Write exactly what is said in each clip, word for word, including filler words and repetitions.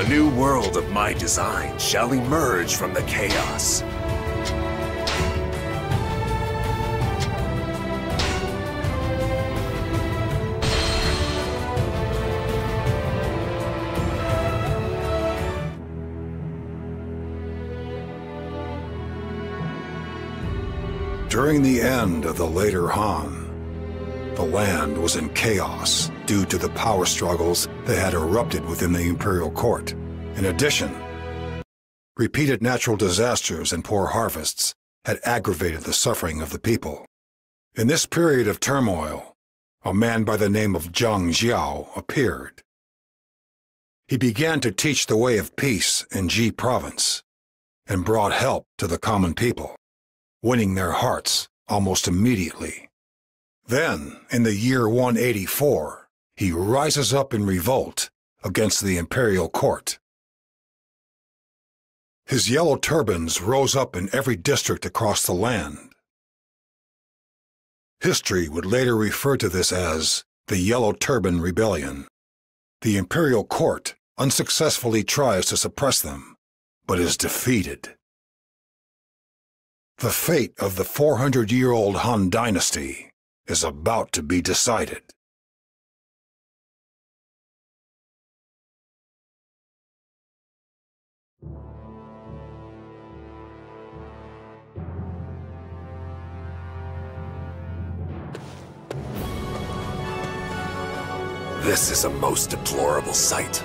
A new world of my design shall emerge from the chaos. During the end of the later Han, the land was in chaos due to the power struggles that had erupted within the imperial court. In addition, repeated natural disasters and poor harvests had aggravated the suffering of the people. In this period of turmoil, a man by the name of Zhang Jiao appeared. He began to teach the way of peace in Ji Province and brought help to the common people, winning their hearts almost immediately. Then, in the year one eighty-four, he rises up in revolt against the imperial court. His yellow turbans rose up in every district across the land. History would later refer to this as the Yellow Turban Rebellion. The imperial court unsuccessfully tries to suppress them, but is defeated. The fate of the four hundred year old Han Dynasty is about to be decided. This is a most deplorable sight.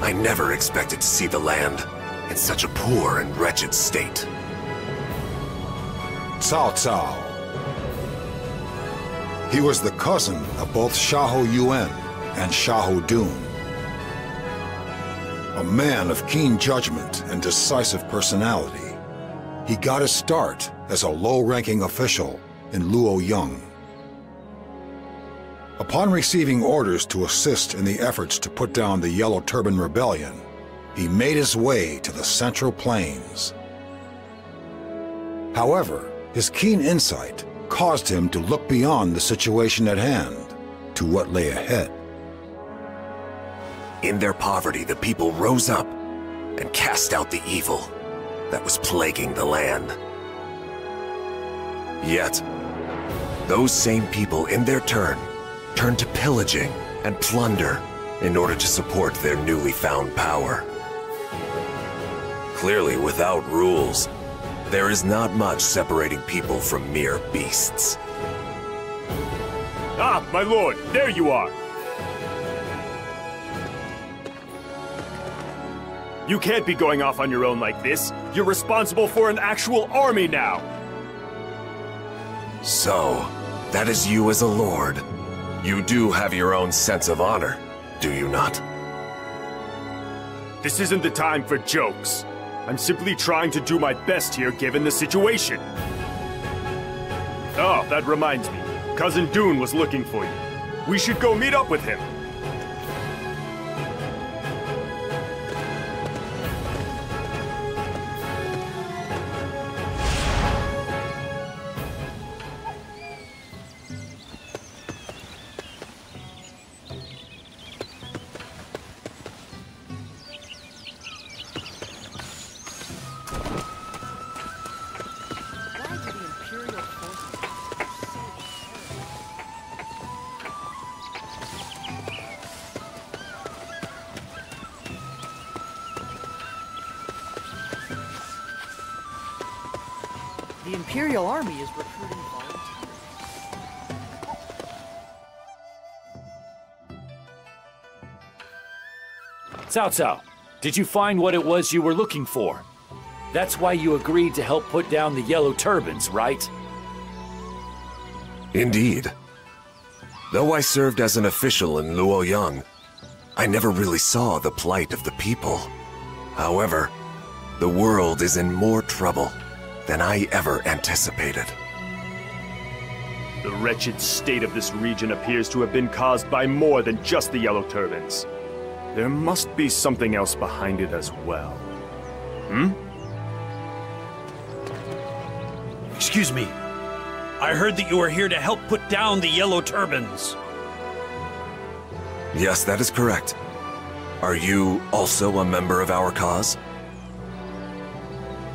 I never expected to see the land in such a poor and wretched state. Cao Cao. He was the cousin of both Xiahou Yuan and Xiahou Dun. A man of keen judgment and decisive personality, he got his start as a low-ranking official in Luoyang. Upon receiving orders to assist in the efforts to put down the Yellow Turban Rebellion, he made his way to the Central Plains. However, his keen insight caused him to look beyond the situation at hand to what lay ahead. In their poverty, the people rose up and cast out the evil that was plaguing the land. Yet, those same people in their turn turned to pillaging and plunder in order to support their newly found power. Clearly, without rules, there is not much separating people from mere beasts. Ah, my lord, there you are! You can't be going off on your own like this. You're responsible for an actual army now! So, that is you as a lord. You do have your own sense of honor, do you not? This isn't the time for jokes. I'm simply trying to do my best here, given the situation. Oh, that reminds me. Cousin Dun was looking for you. We should go meet up with him. The Imperial Army is recruiting volunteers. Cao Cao, did you find what it was you were looking for? That's why you agreed to help put down the Yellow Turbans, right? Indeed. Though I served as an official in Luoyang, I never really saw the plight of the people. However, the world is in more trouble than I ever anticipated. The wretched state of this region appears to have been caused by more than just the Yellow Turbans. There must be something else behind it as well. Hmm? Excuse me. I heard that you were here to help put down the Yellow Turbans. Yes, that is correct. Are you also a member of our cause?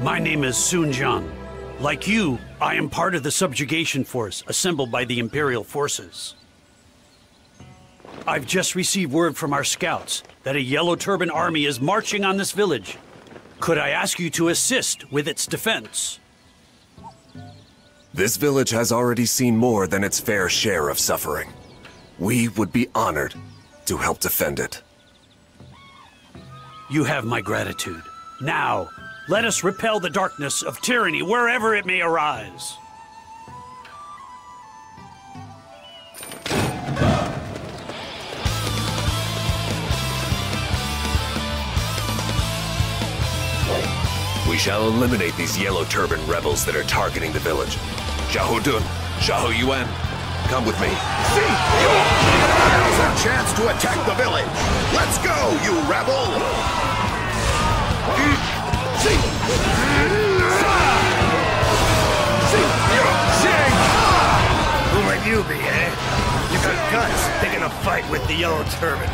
My name is Sun Jian. Like you, I am part of the subjugation force assembled by the Imperial forces. I've just received word from our scouts that a Yellow Turban army is marching on this village. Could I ask you to assist with its defense? This village has already seen more than its fair share of suffering. We would be honored to help defend it. You have my gratitude. Now, let us repel the darkness of tyranny wherever it may arise. We shall eliminate these Yellow Turban rebels that are targeting the village. Xiahou Dun, Xiahou Yuan, come with me. See you! Now's our chance to attack the village. Let's go, you rebel! See! See! Who might you be, eh? You got guts picking a fight with the Yellow Turban.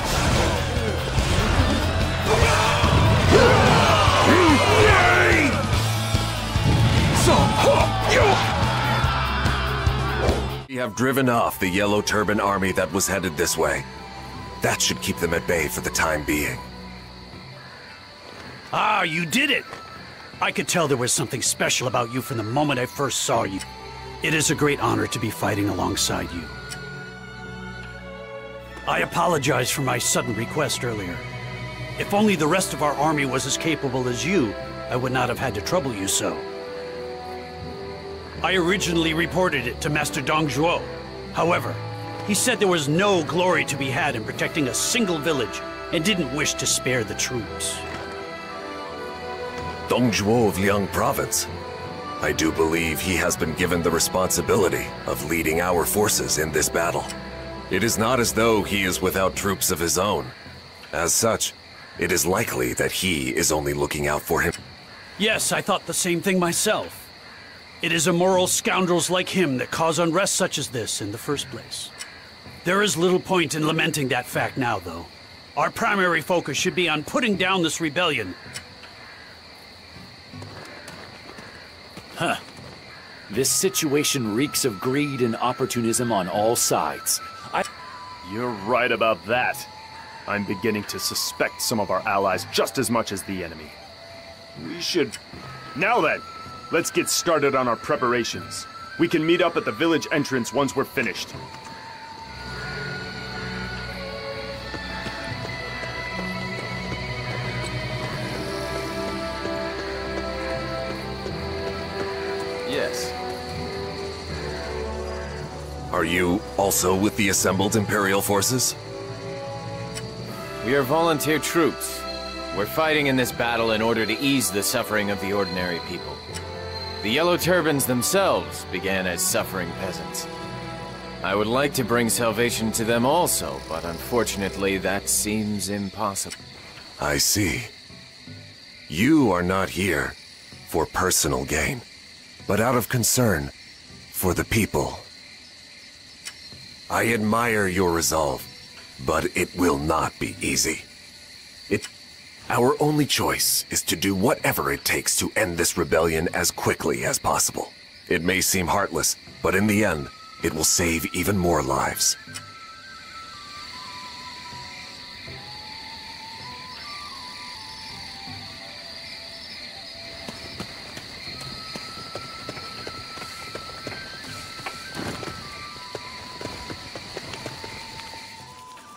We have driven off the Yellow Turban army that was headed this way. That should keep them at bay for the time being. Ah, you did it! I could tell there was something special about you from the moment I first saw you. It is a great honor to be fighting alongside you. I apologize for my sudden request earlier. If only the rest of our army was as capable as you, I would not have had to trouble you so. I originally reported it to Master Dong Zhuo. However, he said there was no glory to be had in protecting a single village and didn't wish to spare the troops. Dong Zhuo of Liang Province. I do believe he has been given the responsibility of leading our forces in this battle. It is not as though he is without troops of his own. As such, it is likely that he is only looking out for him. Yes, I thought the same thing myself. It is immoral scoundrels like him that cause unrest such as this in the first place. There is little point in lamenting that fact now, though. Our primary focus should be on putting down this rebellion. Huh. This situation reeks of greed and opportunism on all sides. I... You're right about that. I'm beginning to suspect some of our allies just as much as the enemy. We should... Now then! Let's get started on our preparations. We can meet up at the village entrance once we're finished. Yes. Are you also with the assembled Imperial forces? We are volunteer troops. We're fighting in this battle in order to ease the suffering of the ordinary people. The Yellow Turbans themselves began as suffering peasants. I would like to bring salvation to them also, but unfortunately that seems impossible. I see. You are not here for personal gain, but out of concern for the people. I admire your resolve, but it will not be easy. It... Our only choice is to do whatever it takes to end this rebellion as quickly as possible. It may seem heartless, but in the end, it will save even more lives.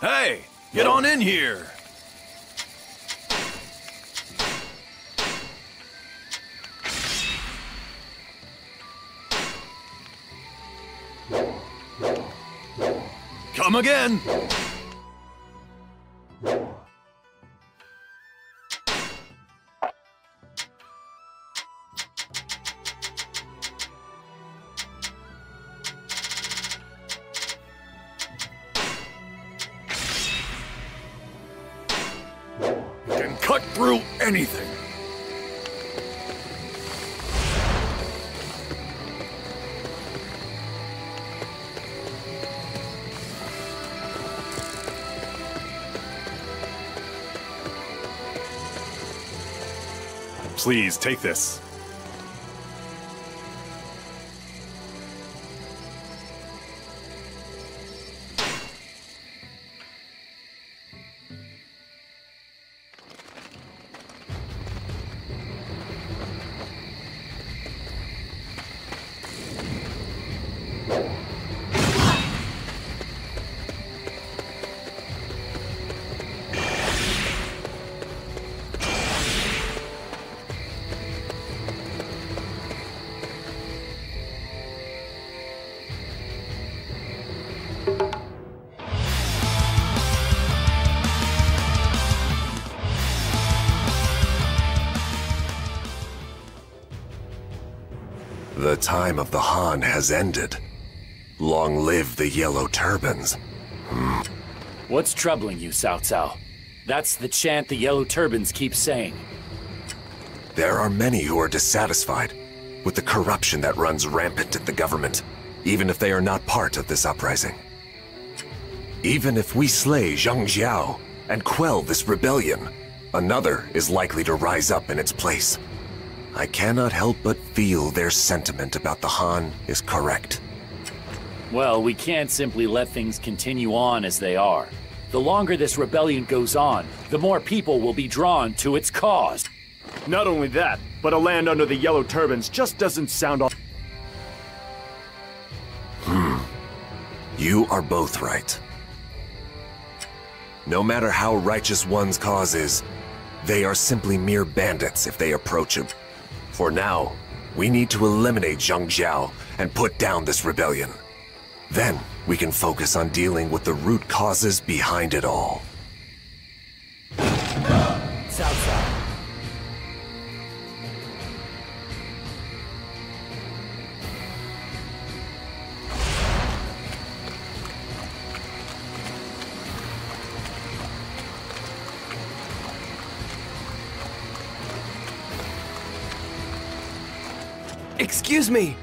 Hey, get on in here! Come again! Can cut through anything! Please take this. The time of the Han has ended. Long live the Yellow Turbans. Hmm. What's troubling you, Cao Cao? That's the chant the Yellow Turbans keep saying. There are many who are dissatisfied with the corruption that runs rampant at the government, even if they are not part of this uprising. Even if we slay Zhang Jiao and quell this rebellion, another is likely to rise up in its place. I cannot help but feel their sentiment about the Han is correct. Well, we can't simply let things continue on as they are. The longer this rebellion goes on, the more people will be drawn to its cause. Not only that, but a land under the Yellow Turbans just doesn't sound all... Hmm. You are both right. No matter how righteous one's cause is, they are simply mere bandits if they approach him. For now, we need to eliminate Zhang Jiao and put down this rebellion. Then we can focus on dealing with the root causes behind it all. South side. Excuse me!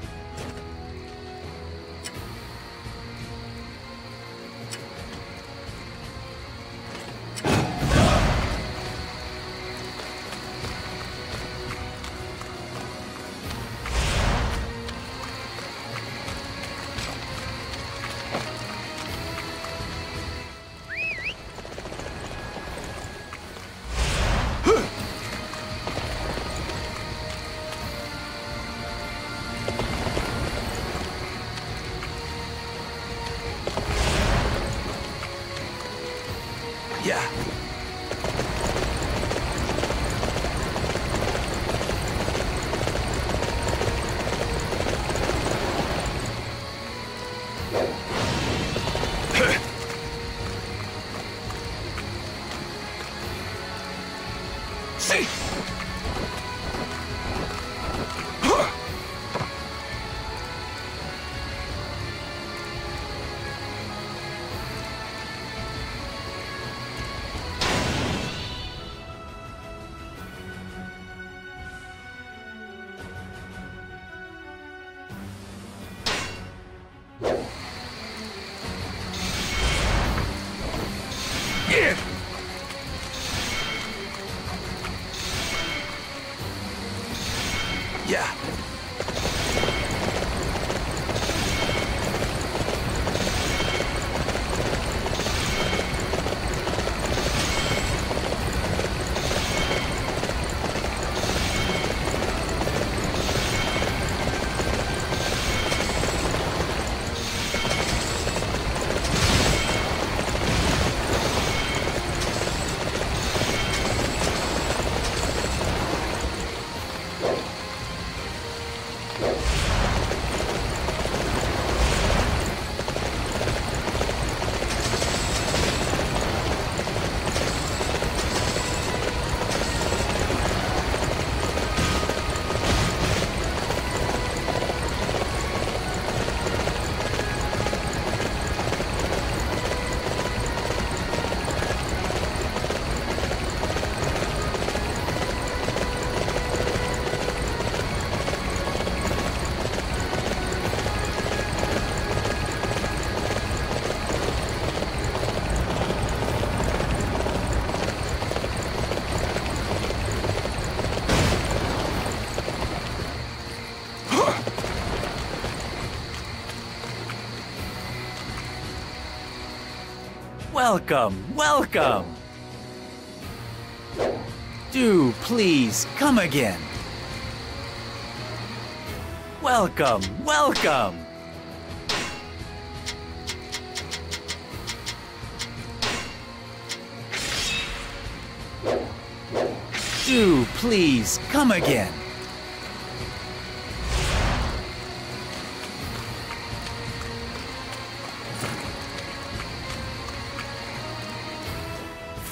Welcome, welcome! Do please come again! Welcome, welcome! Do please come again!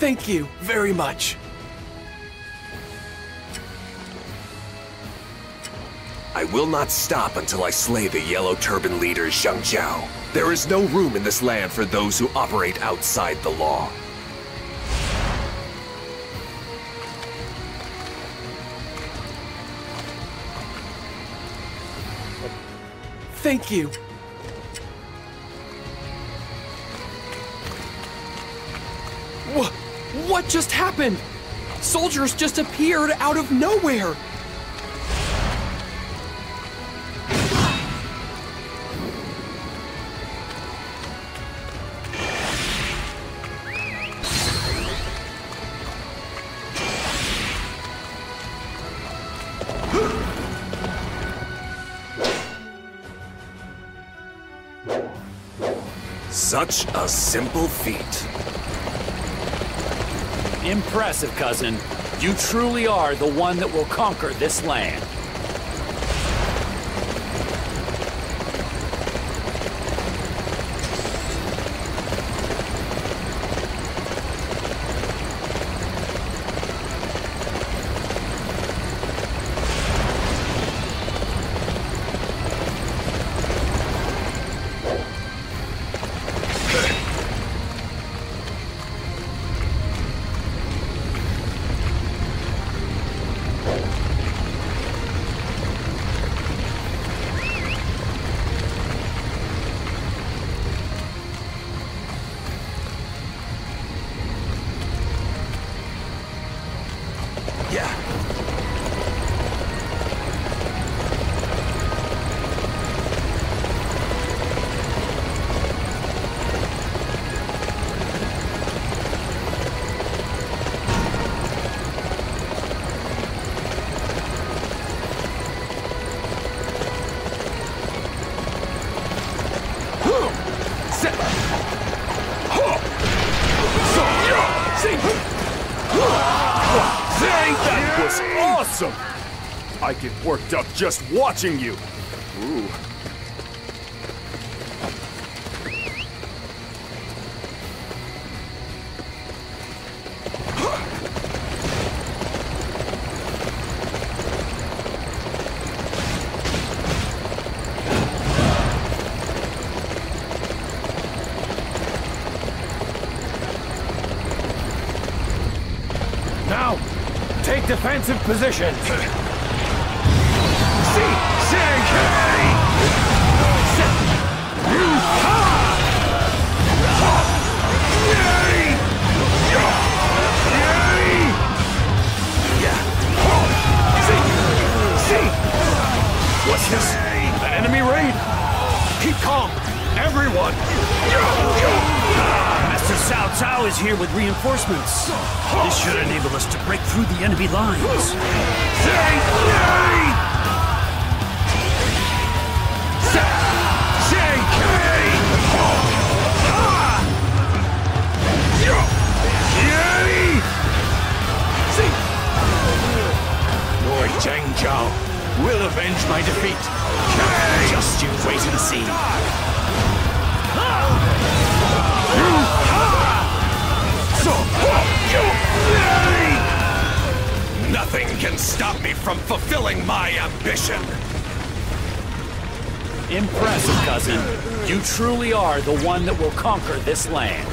Thank you very much. I will not stop until I slay the Yellow Turban leader Zhang Jiao. There is no room in this land for those who operate outside the law. Thank you. Wh- what just happened? Soldiers just appeared out of nowhere. Such a simple feat. Impressive, cousin. You truly are the one that will conquer this land. I get worked up just watching you! Ooh. Now, take defensive positions! What's this? An enemy raid? Keep calm, everyone! Master Cao Cao is here with reinforcements. This should enable us to break through the enemy lines. Lord Zhang Zhao will avenge my defeat. Hey. Just you wait and see. Nothing can stop me from fulfilling my ambition. Impressive, cousin. You truly are the one that will conquer this land.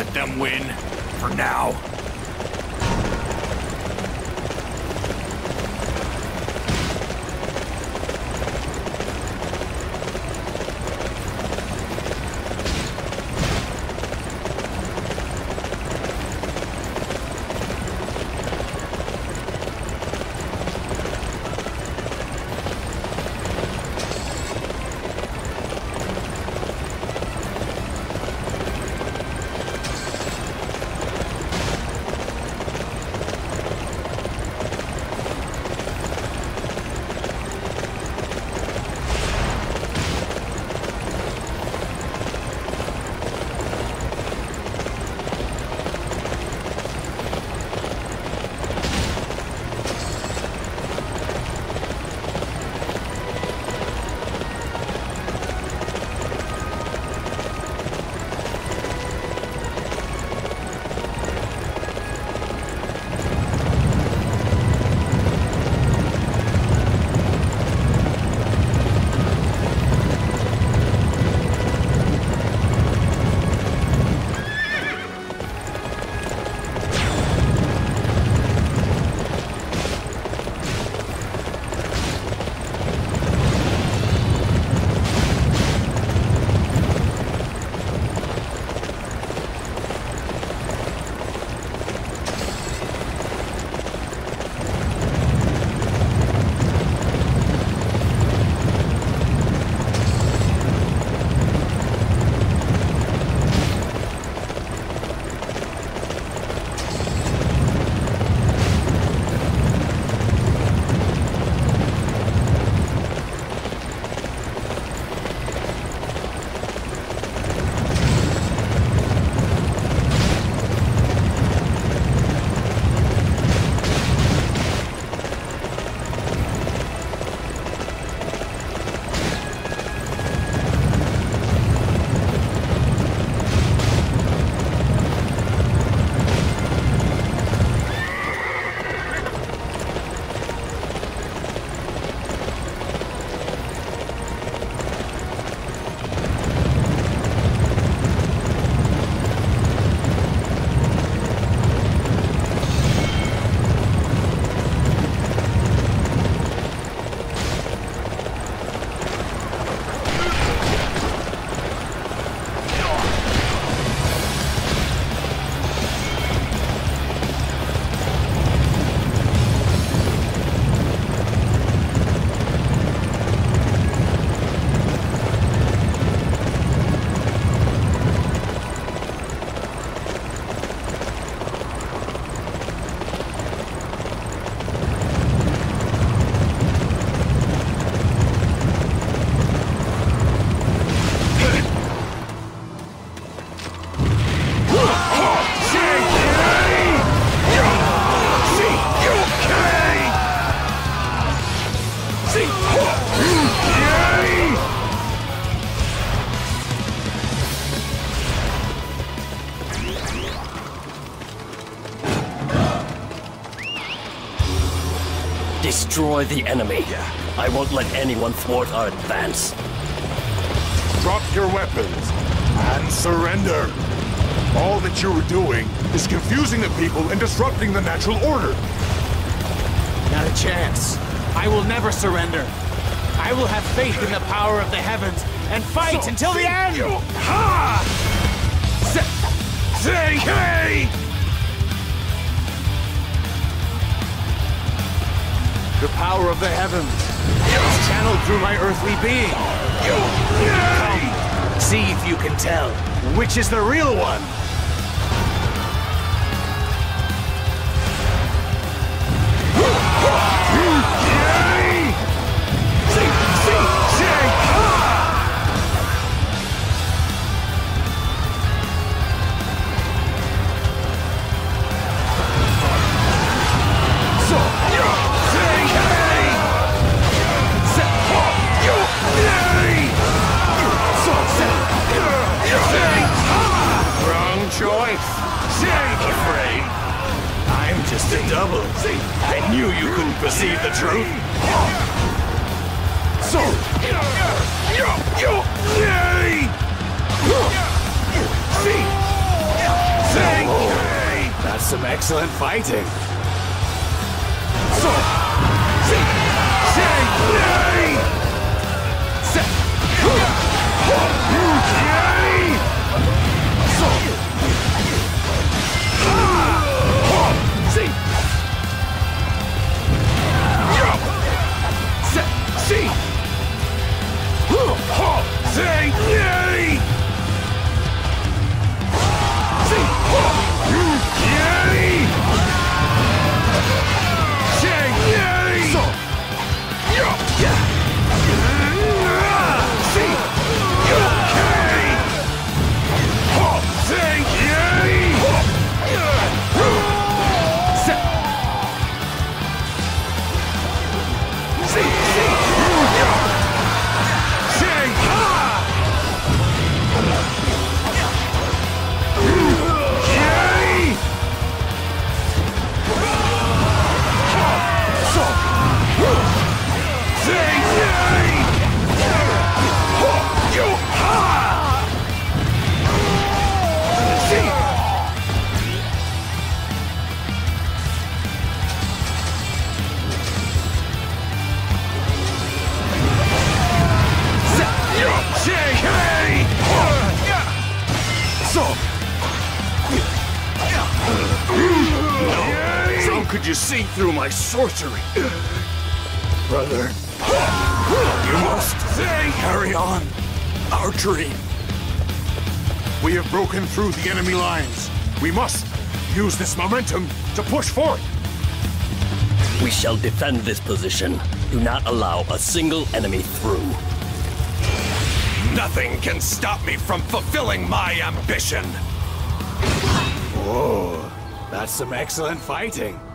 let them win, for now. Destroy the enemy. I won't let anyone thwart our advance. Drop your weapons and surrender. All that you are doing is confusing the people and disrupting the natural order. Not a chance. I will never surrender. I will have faith in the power of the heavens and fight so until the end! You. Ha! Say hey! The power of the heavens is channeled through my earthly being. Come, see if you can tell which is the real one. See the truth. So, you, you, you, see. Excellent fighting. You see through my sorcery, brother. You must carry on our dream. We have broken through the enemy lines. We must use this momentum to push forth. We shall defend this position. Do not allow a single enemy through. Nothing can stop me from fulfilling my ambition. Whoa, that's some excellent fighting.